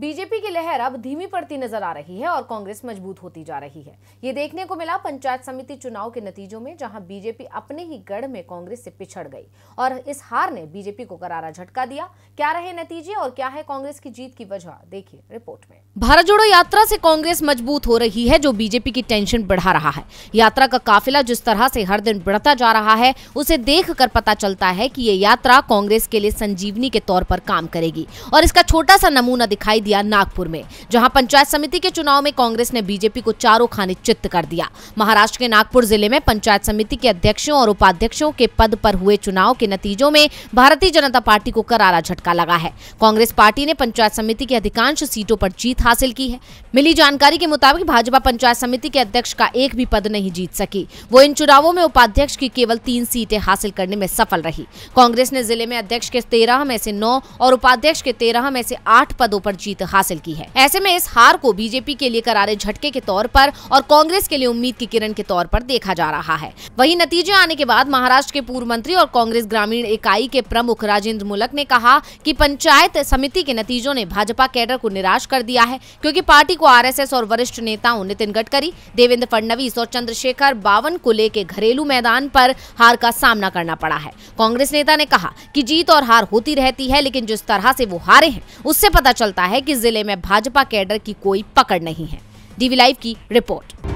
BJP की लहर अब धीमी पड़ती नजर आ रही है और कांग्रेस मजबूत होती जा रही है। ये देखने को मिला पंचायत समिति चुनाव के नतीजों में, जहां बीजेपी अपने ही गढ़ में कांग्रेस से पिछड़ गई और इस हार ने बीजेपी को करारा झटका दिया। क्या रहे नतीजे और क्या है कांग्रेस की जीत की वजह, देखिए रिपोर्ट में। भारत जोड़ो यात्रा से कांग्रेस मजबूत हो रही है, जो बीजेपी की टेंशन बढ़ा रहा है। यात्रा का काफिला जिस तरह से हर दिन बढ़ता जा रहा है, उसे देख कर पता चलता है कि ये यात्रा कांग्रेस के लिए संजीवनी के तौर पर काम करेगी और इसका छोटा सा नमूना दिखाई दिया नागपुर में, जहां पंचायत समिति के चुनाव में कांग्रेस ने बीजेपी को चारों खाने चित्त कर दिया। महाराष्ट्र के नागपुर जिले में पंचायत समिति के अध्यक्षों और उपाध्यक्षों के पद पर हुए चुनाव के नतीजों में भारतीय जनता पार्टी को करारा झटका लगा है। कांग्रेस पार्टी ने पंचायत समिति की अधिकांश सीटों पर जीत हासिल की है। मिली जानकारी के मुताबिक भाजपा पंचायत समिति के अध्यक्ष का एक भी पद नहीं जीत सकी। वो इन चुनावों में उपाध्यक्ष की केवल 3 सीटें हासिल करने में सफल रही। कांग्रेस ने जिले में अध्यक्ष के 13 में से 9 और उपाध्यक्ष के 13 में से 8 पदों पर जीत हासिल की है। ऐसे में इस हार को बीजेपी के लिए करारे झटके के तौर पर और कांग्रेस के लिए उम्मीद की किरण के तौर पर देखा जा रहा है। वहीं नतीजे आने के बाद महाराष्ट्र के पूर्व मंत्री और कांग्रेस ग्रामीण इकाई के प्रमुख राजेंद्र मुलक ने कहा कि पंचायत समिति के नतीजों ने भाजपा कैडर को निराश कर दिया है, क्योंकि पार्टी को RSS और वरिष्ठ नेताओं नितिन गडकरी, देवेंद्र फडणवीस और चंद्रशेखर बावन को लेकर घरेलू मैदान पर हार का सामना करना पड़ा है। कांग्रेस नेता ने कहा कि जीत और हार होती रहती है, लेकिन जिस तरह से वो हारे हैं उससे पता चलता है कि जिले में भाजपा कैडर की कोई पकड़ नहीं है। डीवी लाइव की रिपोर्ट।